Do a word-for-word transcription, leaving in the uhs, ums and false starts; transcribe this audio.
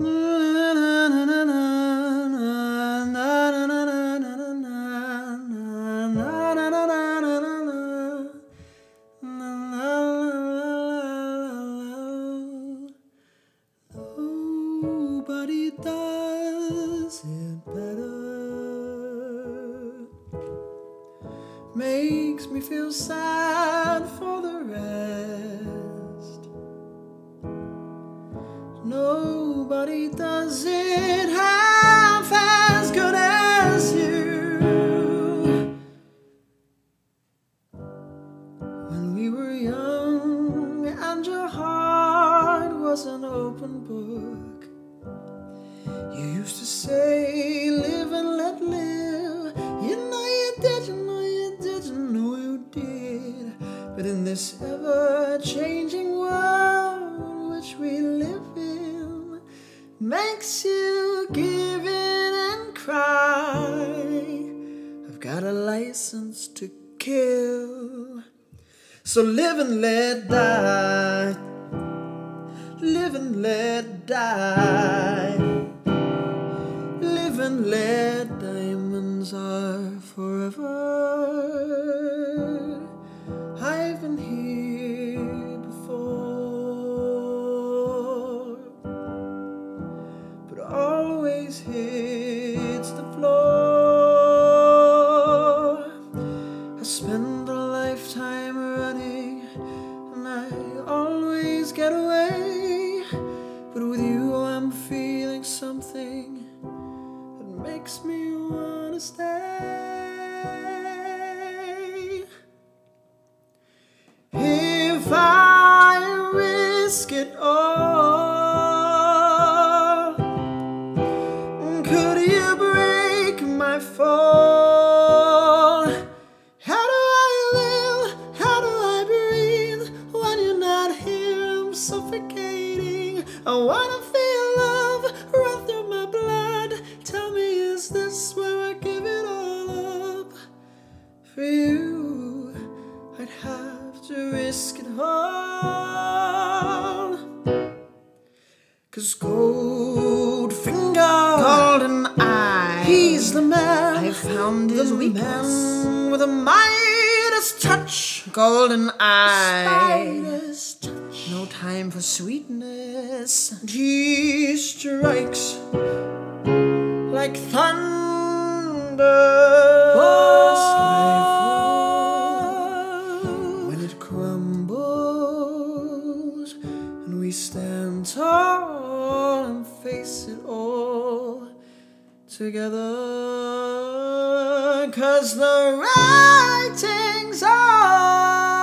Nobody does it better. Makes me feel sad for the rest. Nobody does it half as good as you. When we were young and your heart was an open book, you used to say, live and let live. You know you did, you know you did, you know you did. But in this ever-changing world which we live in, makes you give in and cry. I've got a license to kill, so live and let die. Live and let die. Live and let diamonds are forever. I've been here before, but always hits the floor. I spend a lifetime running, and I always get away. But with you, I'm feeling something makes me wanna stay. If I risk it all, could you break my fall? How do I live? How do I breathe? When you're not here, I'm suffocating. I wanna feel love run through my blood. Tell me, is this where I give it all up? For you, I'd have to risk it all. Cause Goldfinger, Golden Eye, he's the man. I found his weakness, man with a Midas touch. Golden Eye, Midas touch. No time for sweetness. He strikes like thunder, my fall when it crumbles, and we stand tall and face it all together. Cause the writing's on.